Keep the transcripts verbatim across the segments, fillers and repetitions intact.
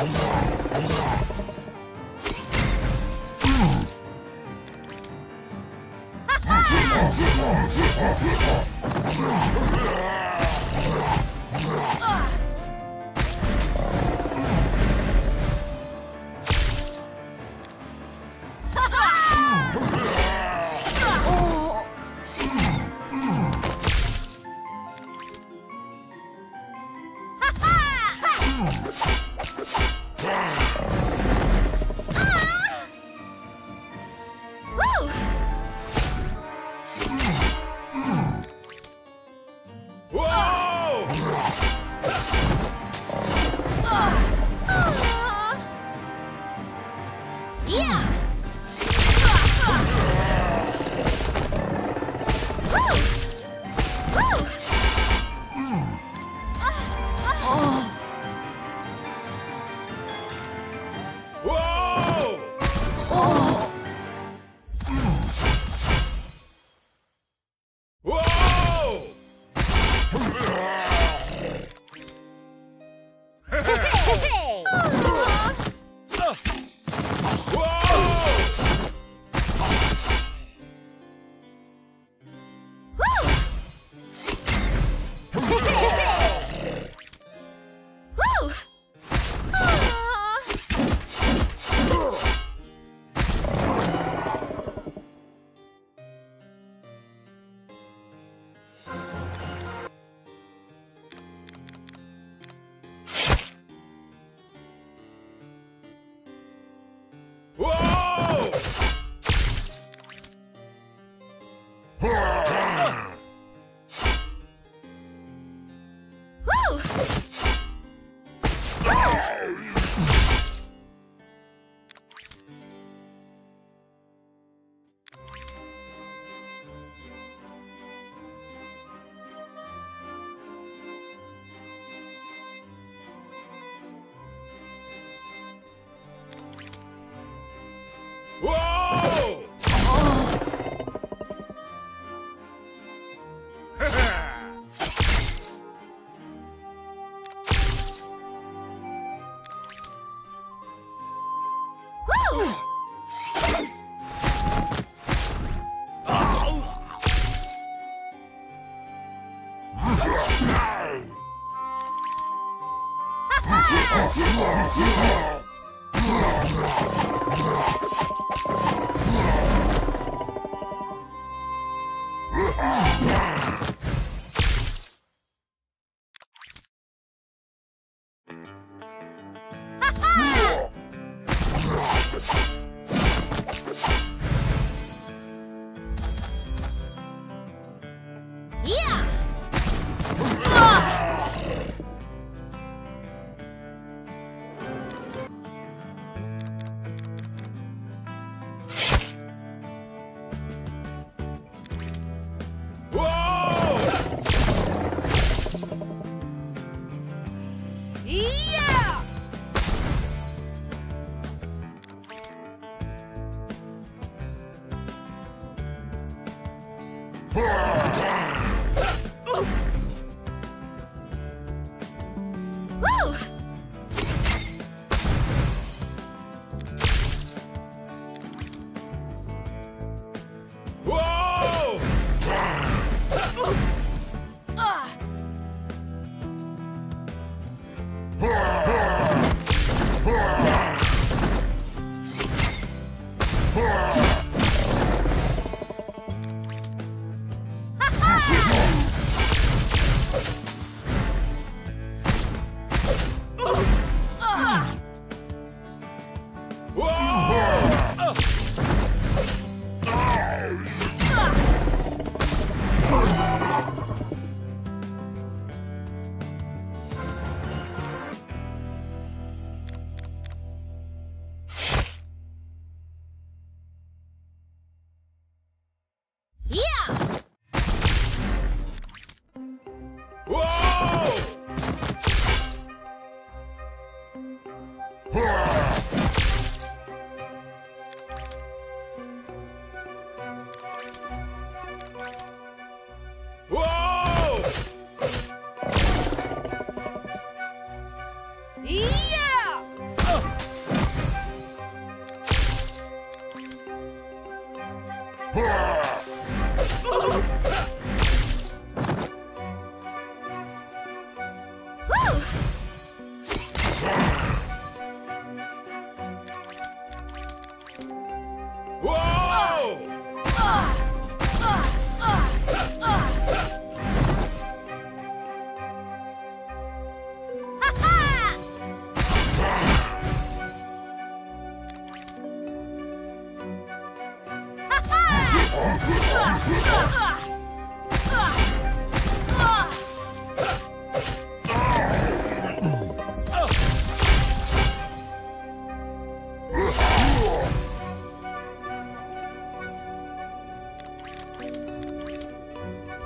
Yeah!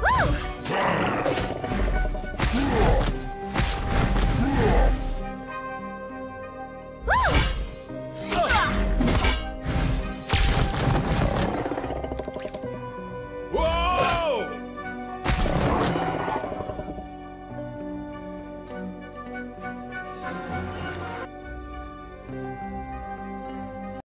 Woo!